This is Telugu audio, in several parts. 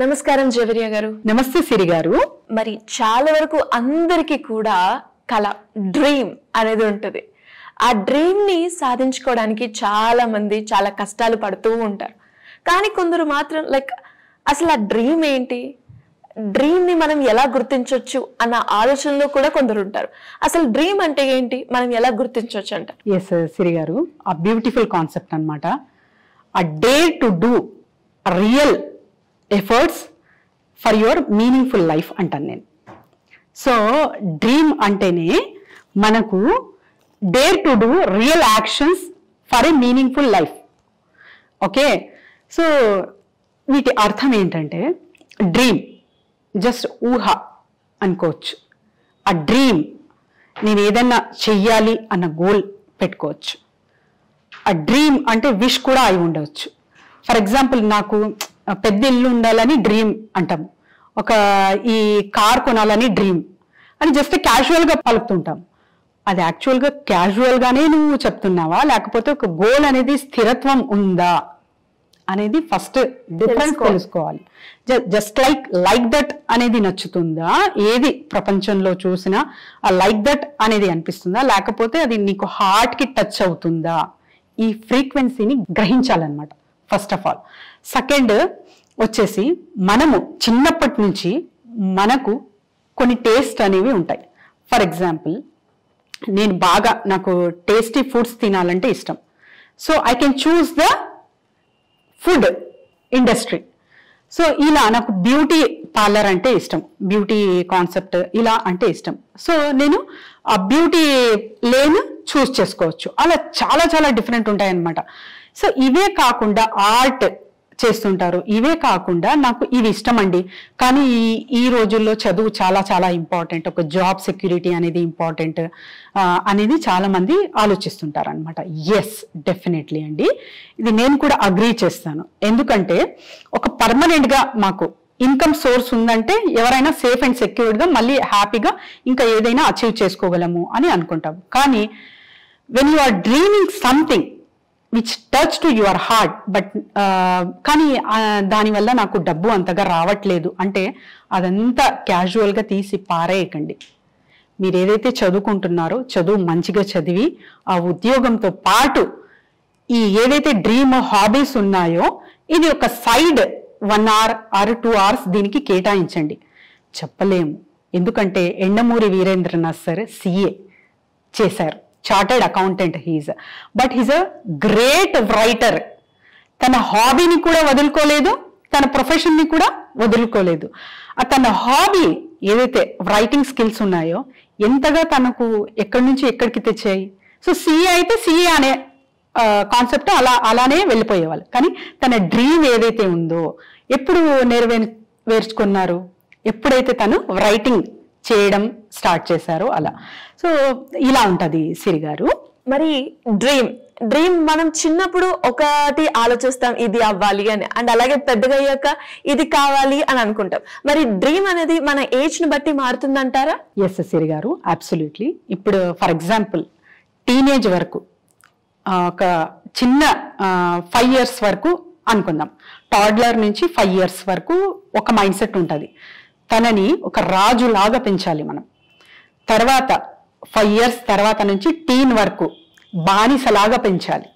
నమస్కారం జవేరియా గారు. నమస్తే సిరి గారు. మరి చాలా వరకు అందరికీ కూడా కళ డ్రీమ్ అనేది ఉంటుంది. ఆ డ్రీమ్ ని సాధించుకోవడానికి చాలా మంది చాలా కష్టాలు పడుతూ ఉంటారు. కానీ కొందరు మాత్రం లైక్ అసలు ఆ డ్రీమ్ ఏంటి, డ్రీమ్ ని మనం ఎలా గుర్తించవచ్చు అన్న ఆలోచనలో కూడా కొందరు ఉంటారు. అసలు డ్రీమ్ అంటే ఏంటి, మనం ఎలా గుర్తించవచ్చు అంట? ఎస్ సిరి గారు, ఆ బ్యూటిఫుల్ కాన్సెప్ట్ అన్నమాట. ఆ dare to do real efforts for your meaningful life అంటాను నేను. సో డ్రీమ్ అంటేనే మనకు dare to do real actions for a meaningful life. Okay, so వీటి అర్థం ఏంటంటే డ్రీమ్ జస్ట్ ఊహ అనుకోవచ్చు. ఆ డ్రీమ్ నేను ఏదన్నా చెయ్యాలి అన్న గోల్ పెట్టుకోవచ్చు. ఆ డ్రీమ్ అంటే విష్ కూడా అయి ఉండవచ్చు. ఫర్ ఎగ్జాంపుల్, నాకు పెద్ద ఇల్లు ఉండాలని డ్రీమ్ అంటాం, ఒక ఈ కార్ కొనాలని డ్రీమ్ అని జస్ట్ క్యాజువల్గా పలుకుతుంటాం. అది యాక్చువల్గా క్యాజువల్గానే నువ్వు చెప్తున్నావా, లేకపోతే ఒక గోల్ అనేది స్థిరత్వం ఉందా అనేది ఫస్ట్ డిఫరెన్స్ తెలుసుకోవాలి. జస్ట్ లైక్ దట్ అనేది నచ్చుతుందా, ఏది ప్రపంచంలో చూసినా ఆ లైక్ దట్ అనేది అనిపిస్తుందా, లేకపోతే అది నీకు హార్ట్కి టచ్ అవుతుందా, ఈ ఫ్రీక్వెన్సీని గ్రహించాలన్నమాట ఫస్ట్ ఆఫ్ ఆల్. సెకండ్ వచ్చేసి, మనము చిన్నప్పటి నుంచి మనకు కొన్ని టేస్ట్ అనేవి ఉంటాయి. ఫర్ ఎగ్జాంపుల్, నేను బాగా నాకు టేస్టీ ఫుడ్స్ తినాలంటే ఇష్టం. So I can choose the food industry. So ఇలా నాకు బ్యూటీ పార్లర్ అంటే ఇష్టం, బ్యూటీ కాన్సెప్ట్ ఇలా అంటే ఇష్టం. సో నేను ఆ బ్యూటీ లేన్ చూస్ చేసుకోవచ్చు. అలా చాలా చాలా డిఫరెంట్ ఉంటాయన్నమాట. సో ఇవే కాకుండా ఆర్ట్ చేస్తుంటారు. ఇవే కాకుండా నాకు ఇవి ఇష్టం అండి, కానీ ఈ రోజుల్లో చదువు చాలా చాలా ఇంపార్టెంట్, ఒక జాబ్ సెక్యూరిటీ అనేది ఇంపార్టెంట్ అనేది చాలామంది ఆలోచిస్తుంటారు అనమాట. ఎస్, డెఫినెట్లీ అండి, ఇది నేను కూడా అగ్రీ చేస్తాను. ఎందుకంటే ఒక పర్మనెంట్గా మాకు ఇన్కమ్ సోర్స్ ఉందంటే ఎవరైనా సేఫ్ అండ్ సెక్యూర్డ్గా మళ్ళీ హ్యాపీగా ఇంకా ఏదైనా అచీవ్ చేసుకోగలము అని అనుకుంటాం. కానీ when you are dreaming something which touch to your heart, but కానీ దానివల్ల నాకు డబ్బు అంతగా రావట్లేదు అంటే అదంతా క్యాజువల్గా తీసి పారేయకండి. మీరు ఏదైతే చదువుకుంటున్నారో చదువు మంచిగా చదివి ఆ ఉద్యోగంతో పాటు ఈ ఏదైతే డ్రీమ్ హాబీస్ ఉన్నాయో ఇది ఒక సైడ్ 1 hour ఆర్ 2 hours దీనికి కేటాయించండి. చెప్పలేము, ఎందుకంటే ఎండమూరి వీరేంద్రనాథ్ సార్ CA చేశారు, chartered accountant he's, but he's a great writer. తన హాబీని కూడా వదులుకోలేదు, తన ప్రొఫెషన్ని కూడా వదులుకోలేదు. తన హాబీ ఏదైతే రైటింగ్ స్కిల్స్ ఉన్నాయో ఎంతగా తనకు ఎక్కడి నుంచి ఎక్కడికి తెచ్చాయి. సో CA అయితే CA అనే కాన్సెప్ట్ అలానే వెళ్ళిపోయేవాళ్ళు. కానీ తన డ్రీమ్ ఏదైతే ఉందో ఎప్పుడు నెరవేర్చుకున్నారు, ఎప్పుడైతే తను రైటింగ్ చేయడం స్టార్ట్ చేశారు అలా. సో ఇలా ఉంటుంది సిరి గారు. మరి డ్రీమ్ మనం చిన్నప్పుడు ఒకటి ఆలోచిస్తాం, ఇది అవ్వాలి అని, అండ్ అలాగే పెద్దగా అయ్యాక ఇది కావాలి అని అనుకుంటాం. మరి డ్రీమ్ అనేది మన ఏజ్ ని బట్టి మారుతుందంటారా? ఎస్ సిరి గారు, అబ్సల్యూట్లీ. ఇప్పుడు ఫర్ ఎగ్జాంపుల్, టీనేజ్ వరకు ఒక చిన్న 5 years వరకు అనుకుందాం. టాడ్లర్ నుంచి 5 years వరకు ఒక మైండ్ సెట్ ఉంటుంది, తనని ఒక రాజులాగా పెంచాలి మనం. తర్వాత 5 years తర్వాత నుంచి టీన్ వరకు బానిసలాగా పెంచాలి.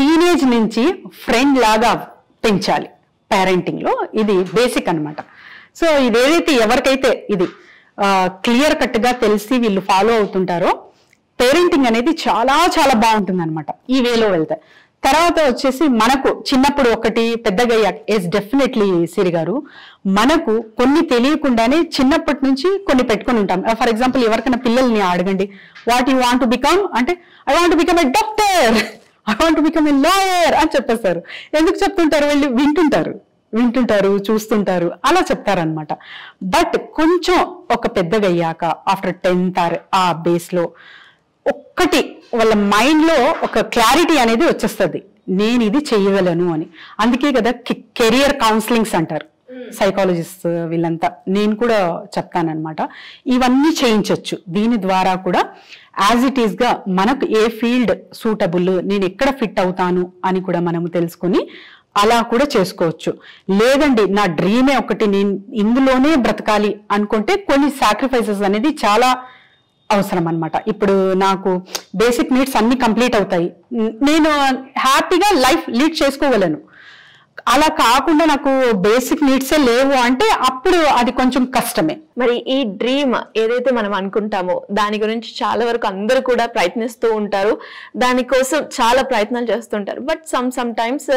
టీనేజ్ నుంచి ఫ్రెండ్ లాగా పెంచాలి. పేరెంటింగ్లో ఇది బేసిక్ అనమాట. సో ఇదేదైతే ఎవరికైతే ఇది క్లియర్ కట్గా తెలిసి వీళ్ళు ఫాలో అవుతుంటారో పేరెంటింగ్ అనేది చాలా చాలా బాగుంటుంది అనమాట. ఈ వేలో వెళ్తాయి. తర్వాత వచ్చేసి మనకు చిన్నప్పుడు ఒకటి, పెద్దగా అయ్యాక ఎస్ డెఫినెట్లీ సిరి గారు, మనకు కొన్ని తెలియకుండానే చిన్నప్పటి నుంచి కొన్ని పెట్టుకుని ఉంటాం. ఫర్ ఎగ్జాంపుల్, ఎవరికైనా పిల్లల్ని అడగండి, what you want to become అంటే, I want to become a doctor, I want to become a lawyer అని చెప్పేస్తారు. ఎందుకు చెప్తుంటారు వీళ్ళు? వింటుంటారు, చూస్తుంటారు, అలా చెప్తారనమాట. బట్ కొంచెం ఒక పెద్దగా అయ్యాక ఆఫ్టర్ 10th ఆ బేస్లో ఒక్కటి వాళ్ళ మైండ్లో ఒక క్లారిటీ అనేది వచ్చేస్తుంది, నేను ఇది చేయగలను అని. అందుకే కదా కెరియర్ కౌన్సిలింగ్స్ అంటారు సైకాలజిస్ట్ వీళ్ళంతా. నేను కూడా చెప్తానమాట, ఇవన్నీ చేయించవచ్చు. దీని ద్వారా కూడా యాజ్ ఇట్ ఈస్గా మనకు ఏ ఫీల్డ్ సూటబుల్, నేను ఎక్కడ ఫిట్ అవుతాను అని కూడా మనము తెలుసుకుని అలా కూడా చేసుకోవచ్చు. లేదండి నా డ్రీమే ఒకటి నేను ఇందులోనే బ్రతకాలి అనుకుంటే కొన్ని సాక్రిఫైసెస్ అనేది చాలా అవసరం అన్నమాట. ఇప్పుడు నాకు బేసిక్ నీడ్స్ అన్ని కంప్లీట్ అవుతాయి, నేను హ్యాపీగా లైఫ్ లీడ్ చేసుకోగలను. అలా కాకుండా నాకు బేసిక్ నీడ్సే లేవు అంటే అప్పుడు అది కొంచెం కష్టమే. మరి ఈ డ్రీమ్ ఏదైతే మనం అనుకుంటామో దాని గురించి చాలా వరకు అందరూ కూడా ప్రయత్నిస్తూ ఉంటారు, దానికోసం చాలా ప్రయత్నాలు చేస్తుంటారు. బట్ సమ్ టైమ్స్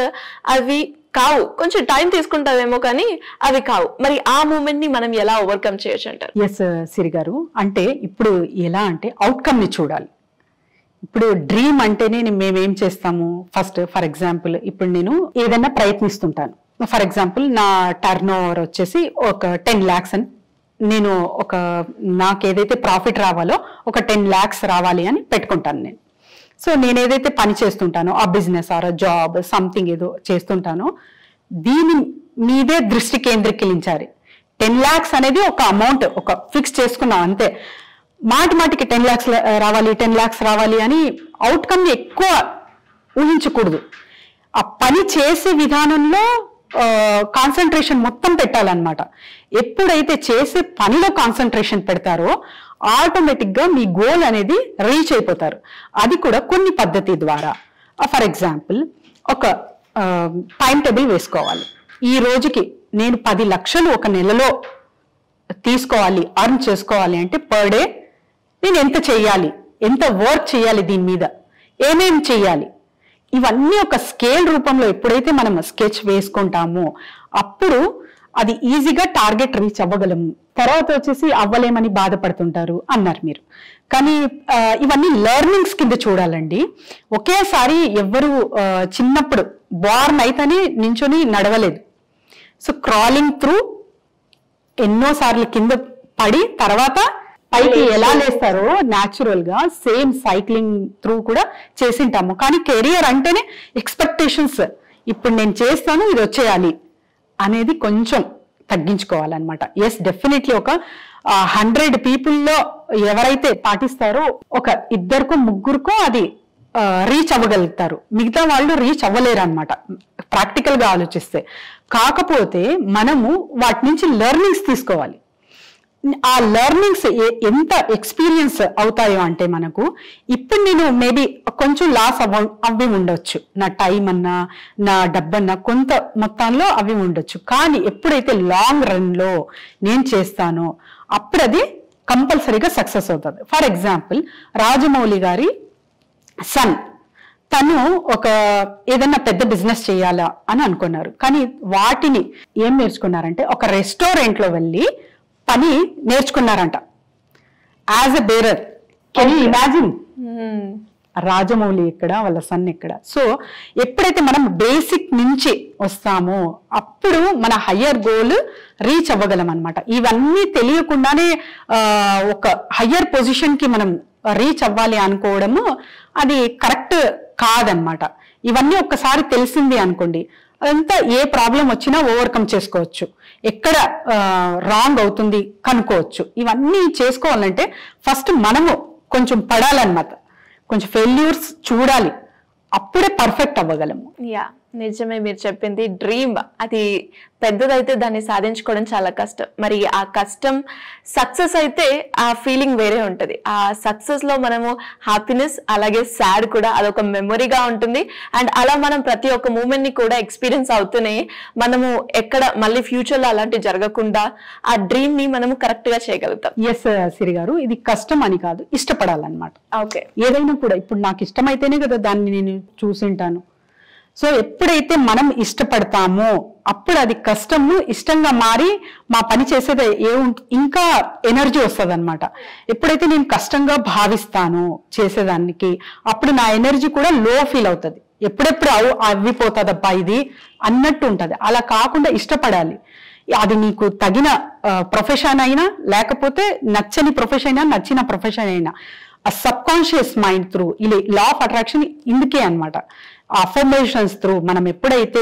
అవి కావు, కొంచెం టైం తీసుకుంటామేమో కానీ అవి కావు. మరి ఆ మూమెంట్ ని మనం ఎలా ఓవర్కమ్ చేయొచ్చు అంటారు? ఎస్ సిరి గారు, అంటే ఇప్పుడు ఎలా అంటే అవుట్కమ్ ని చూడాలి. ఇప్పుడు డ్రీమ్ అంటేనే మేమేం చేస్తాము, ఫస్ట్ ఫర్ ఎగ్జాంపుల్ ఇప్పుడు నేను ఏదైనా ప్రయత్నిస్తుంటాను. ఫర్ ఎగ్జాంపుల్ నా టర్న్ ఓవర్ వచ్చేసి ఒక 10 lakhs అని నేను ఒక నాకేదైతే ప్రాఫిట్ రావాలో ఒక 10 lakhs రావాలి అని పెట్టుకుంటాను నేను. సో నేను ఏదైతే పని చేస్తుంటానో ఆ బిజినెస్ ఆర్ జాబ్ సంథింగ్ ఏదో చేస్తుంటానో దీని మీదే దృష్టి కేంద్రీకరించాలి. 10 lakhs అనేది ఒక అమౌంట్, ఒక ఫిక్స్ చేసుకున్నాం అంతే. మాటికి 10 lakhs రావాలి 10 lakhs రావాలి అని అవుట్కమ్ ఎక్కువ ఊహించకూడదు. ఆ పని చేసే విధానంలో కాన్సన్ట్రేషన్ మొత్తం పెట్టాలన్నమాట. ఎప్పుడైతే చేసే పనిలో కాన్సన్ట్రేషన్ పెడతారో ఆటోమేటిక్ గా మీ గోల్ అనేది రీచ్ అయిపోతారు. అది కూడా కొన్ని పద్ధతి ద్వారా. ఫర్ ఎగ్జాంపుల్ ఒక టైం టేబుల్ వేసుకోవాలి. ఈ రోజుకి నేను 10 lakhs ఒక నెలలో తీసుకోవాలి, అర్న్ చేసుకోవాలి అంటే పర్ డే నేను ఎంత చేయాలి, ఎంత వర్క్ చేయాలి, దీని మీద ఏమేమి చేయాలి, ఇవన్నీ ఒక స్కేల్ రూపంలో ఎప్పుడైతే మనం స్కెచ్ వేసుకుంటామో అప్పుడు అది ఈజీగా టార్గెట్ రీచ్ అవ్వగలము. తర్వాత వచ్చేసి అవ్వలేమని బాధపడుతుంటారు అన్నారు మీరు, కానీ ఇవన్నీ లెర్నింగ్స్ కింద చూడాలండి. ఒకేసారి ఎవరు చిన్నప్పుడు బోర్న్ అయితేనే నించొని నడవలేదు. సో క్రాలింగ్ త్రూ ఎన్నోసార్లు కింద పడి తర్వాత పైకి ఎలా లేస్తారో న్యాచురల్ గా సేమ్ సైక్లింగ్ త్రూ కూడా చేసింటాము. కానీ కెరియర్ అంటేనే ఎక్స్పెక్టేషన్స్, ఇప్పుడు నేను చేస్తాను ఇది వచ్చేయాలి అనేది కొంచెం తగ్గించుకోవాలన్నమాట. ఎస్ డెఫినెట్లీ ఒక 100 people ఎవరైతే పాటిస్తారో ఒక 2-3 అది రీచ్ అవ్వగలుగుతారు, మిగతా వాళ్ళు రీచ్ అవ్వలేరు అనమాట ప్రాక్టికల్ గా ఆలోచిస్తే. కాకపోతే మనము వాటి నుంచి లెర్నింగ్స్ తీసుకోవాలి. ఆ లెర్నింగ్స్ ఎంత ఎక్స్పీరియన్స్ అవుతాయో అంటే మనకు ఇప్పుడు నేను మేబీ కొంచెం లాస్ అవి ఉండొచ్చు, నా టైం అన్నా నా డబ్బన్నా కొంత మొత్తంలో అవి ఉండొచ్చు. కానీ ఎప్పుడైతే లాంగ్ రన్లో నేను చేస్తానో అప్పుడు అది కంపల్సరీగా సక్సెస్ అవుతుంది. ఫర్ ఎగ్జాంపుల్ రాజమౌళి గారి సన్, తను ఒక ఏదన్నా పెద్ద బిజినెస్ చేయాలా అని అనుకున్నారు. కానీ వాటిని ఏం నేర్చుకున్నారంటే ఒక రెస్టారెంట్లో వెళ్ళి పని నేర్చుకున్నారంట as a bearer. Can you imagine, Rajamouli ఇక్కడ వాళ్ళ సన్ ఇక్కడ. సో ఎప్పుడైతే మనం బేసిక్ నుంచి వస్తామో అప్పుడు మన హయ్యర్ గోల్ రీచ్ అవ్వగలం అనమాట. ఇవన్నీ తెలియకుండానే ఒక హయ్యర్ పొజిషన్కి మనం రీచ్ అవ్వాలి అనుకోవడము అది కరెక్ట్ కాదనమాట. ఇవన్నీ ఒక్కసారి తెలిసింది అనుకోండి అంతా ఏ ప్రాబ్లం వచ్చినా ఓవర్కమ్ చేసుకోవచ్చు, ఎక్కడ రాంగ్ అవుతుంది కనుక్కోవచ్చు. ఇవన్నీ చేసుకోవాలంటే ఫస్ట్ మనము కొంచెం పడాలన్నమాట, కొంచెం ఫెయిల్యూర్స్ చూడాలి, అప్పుడే పర్ఫెక్ట్ అవ్వగలము. యా నిజమే మీరు చెప్పింది. డ్రీమ్ అది పెద్దదైతే దాన్ని సాధించుకోవడం చాలా కష్టం. మరి ఆ కష్టం సక్సెస్ అయితే ఆ ఫీలింగ్ వేరే ఉంటుంది. ఆ సక్సెస్లో మనము హ్యాపీనెస్ అలాగే సాడ్ కూడా అదొక మెమొరీగా ఉంటుంది. అండ్ అలా మనం ప్రతి ఒక్క మూమెంట్ని కూడా ఎక్స్పీరియన్స్ అవుతూనే మనము ఎక్కడ మళ్ళీ ఫ్యూచర్లో అలాంటివి జరగకుండా ఆ డ్రీమ్ని మనము కరెక్ట్గా చేయగలుగుతాం. ఎస్ సిరి గారు, ఇది కష్టం అని కాదు, ఇష్టపడాలన్నమాట. ఓకే ఏదైనా కూడా ఇప్పుడు నాకు ఇష్టమైతేనే కదా దాన్ని నేను చూసింటాను. సో ఎప్పుడైతే మనం ఇష్టపడతామో అప్పుడు అది కష్టము ఇష్టంగా మారి మా పని చేసేది ఇంకా ఎనర్జీ వస్తుంది అనమాట. ఎప్పుడైతే నేను కష్టంగా భావిస్తానో చేసేదానికి అప్పుడు నా ఎనర్జీ కూడా లో ఫీల్ అవుతుంది, ఎప్పుడెప్పుడు అవ్విపోతుందబ్బా ఇది అన్నట్టు ఉంటుంది. అలా కాకుండా ఇష్టపడాలి. అది నీకు తగిన ప్రొఫెషన్ అయినా లేకపోతే నచ్చని ప్రొఫెషన్ అయినా నచ్చిన ప్రొఫెషన్ అయినా ఆ సబ్కాన్షియస్ మైండ్ త్రూ ఇలా లా ఆఫ్ అట్రాక్షన్ ఇందుకే అనమాట. అఫర్మేషన్స్ త్రూ మనం ఎప్పుడైతే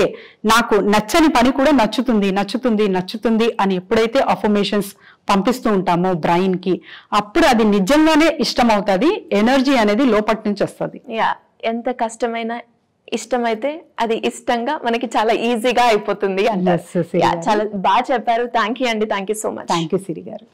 నాకు నచ్చని పని కూడా నచ్చుతుంది నచ్చుతుంది నచ్చుతుంది అని ఎప్పుడైతే అఫర్మేషన్స్ పంపిస్తూ ఉంటామో బ్రెయిన్కి అప్పుడు అది నిజంగానే ఇష్టం అవుతుంది, ఎనర్జీ అనేది లోపటి నుంచి వస్తుంది. ఎంత కష్టమైనా ఇష్టమైతే అది ఇష్టంగా మనకి చాలా ఈజీగా అయిపోతుంది అంటారు. చాలా బాగా చెప్పారు. థాంక్యూ అండి. Thank you so much. Thank you Siri గారు.